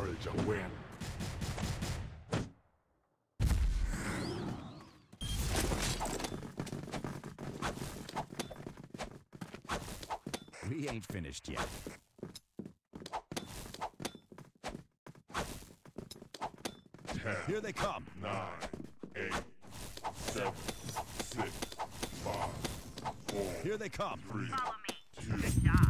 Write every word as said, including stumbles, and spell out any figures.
world to win. We ain't finished yet. Ten, Here they come. Nine, eight, seven, six, five, four. Here they come. Three, Follow me. Two, Good job.